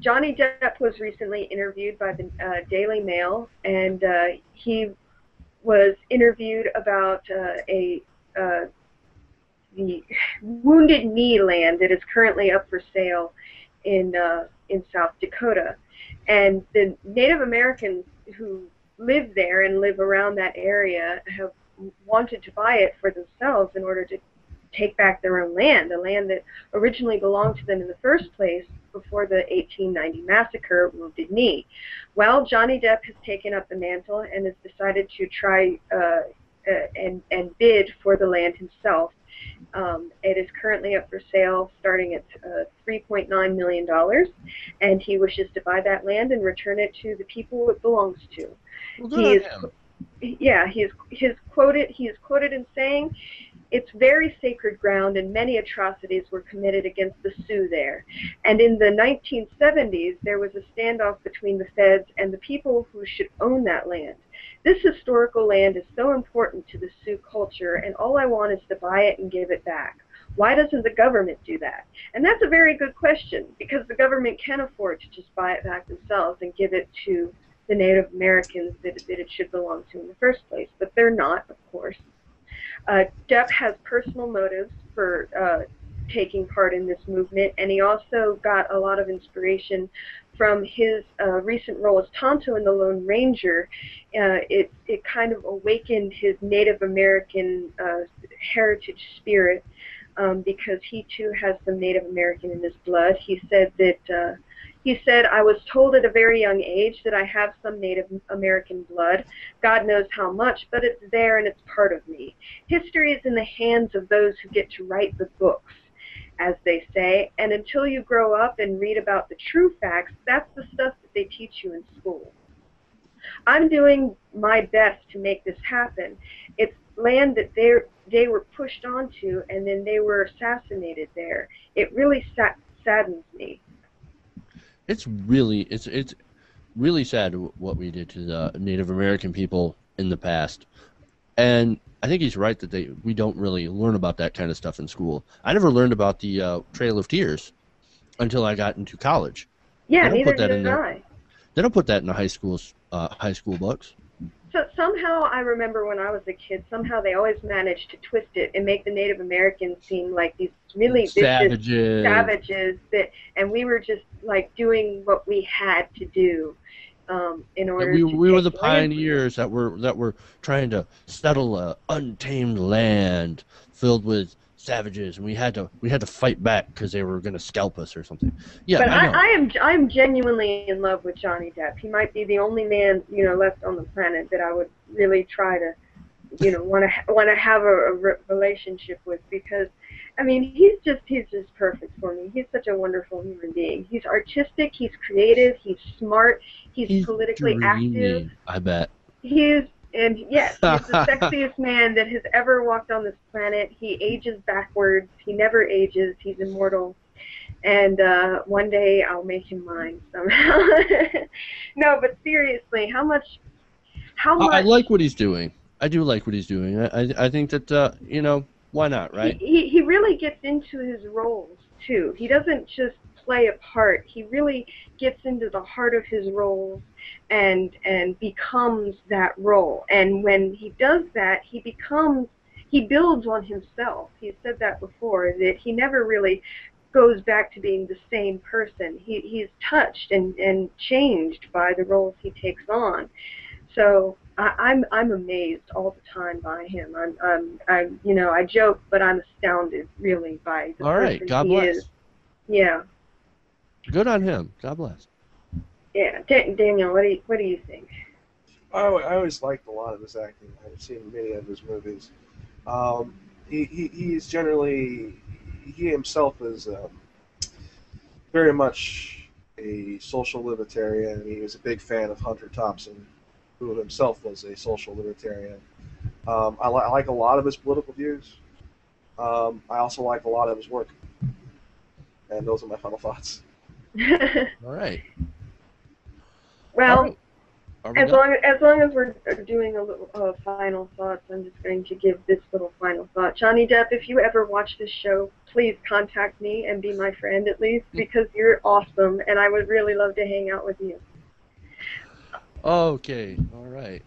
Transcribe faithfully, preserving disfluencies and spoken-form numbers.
Johnny Depp was recently interviewed by the uh, Daily Mail, and uh, he was interviewed about uh, a uh, the Wounded Knee land that is currently up for sale in uh, in South Dakota, and the Native Americans who live there and live around that area have wanted to buy it for themselves in order to take back their own land, the land that originally belonged to them in the first place before the eighteen ninety massacre of Wounded Knee. Well, Johnny Depp has taken up the mantle and has decided to try uh, uh, and, and bid for the land himself. Um, it is currently up for sale starting at uh, three point nine million dollars, and he wishes to buy that land and return it to the people it belongs to. Well, he is, yeah, he is, he is quoted, he is quoted in saying, "It's very sacred ground, and many atrocities were committed against the Sioux there. And in the nineteen seventies, there was a standoff between the feds and the people who should own that land. This historical land is so important to the Sioux culture, and all I want is to buy it and give it back. Why doesn't the government do that?" And that's a very good question, because the government can afford to just buy it back themselves and give it to the Native Americans that, that it should belong to in the first place. But they're not, of course. Uh, Depp has personal motives for uh, taking part in this movement, and he also got a lot of inspiration from his uh, recent role as Tonto in The Lone Ranger. Uh, it, it kind of awakened his Native American uh, heritage spirit, um, because he too has some Native American in his blood. He said that uh, He said, "I was told at a very young age that I have some Native American blood. God knows how much, but it's there and it's part of me. History is in the hands of those who get to write the books, as they say, and until you grow up and read about the true facts, that's the stuff that they teach you in school. I'm doing my best to make this happen. It's land that they they were pushed onto, and then they were assassinated there. It really sa- saddens me." It's really, it's it's really sad what we did to the Native American people in the past, and I think he's right that they we don't really learn about that kind of stuff in school. I never learned about the uh, Trail of Tears until I got into college. Yeah, neither did I. They don't put that in the high school's uh, high school books. So somehow I remember when I was a kid, somehow they always managed to twist it and make the Native Americans seem like these really savages, savages that, and we were just like doing what we had to do um, in order. Yeah, we, to we were the pioneers that were that were trying to settle an untamed land filled with savages, and we had to we had to fight back because they were going to scalp us or something. Yeah, but I, I, I am I'm genuinely in love with Johnny Depp. He might be the only man you know left on the planet that I would really try to you know want to want to have a, a re relationship with, because I mean he's just he's just perfect for me. He's such a wonderful human being. He's artistic. He's creative. He's smart. He's, he's politically dreamy, active. I bet. He is. And yes, he's the sexiest man that has ever walked on this planet. He ages backwards. He never ages. He's immortal. And uh, one day I'll make him mine somehow. No, but seriously, how much? How much? I, I like what he's doing. I do like what he's doing. I I, I think that uh, you know, why not, right? He, he he really gets into his roles too. He doesn't just play a part. He really gets into the heart of his roles and and becomes that role. And when he does that, he becomes he builds on himself. He's said that before, that he never really goes back to being the same person. He he's touched and, and changed by the roles he takes on. So I, I'm I'm amazed all the time by him. I'm I'm I you know, I joke, but I'm astounded really by the person he is. All right, God bless. Yeah. Good on him. God bless. Yeah, Dan Daniel, what do you what do you think? I, I always liked a lot of his acting. I've seen many of his movies. Um, he, he he's generally he himself is um, very much a social libertarian. He was a big fan of Hunter Thompson, who himself was a social libertarian. Um, I, li I like a lot of his political views. Um, I also like a lot of his work, and those are my final thoughts. All right. Well, As long, as long as we're doing a little uh, final thoughts, I'm just going to give this little final thought. Johnny Depp, if you ever watch this show, please contact me and be my friend at least, because you're awesome, and I would really love to hang out with you. Okay, all right.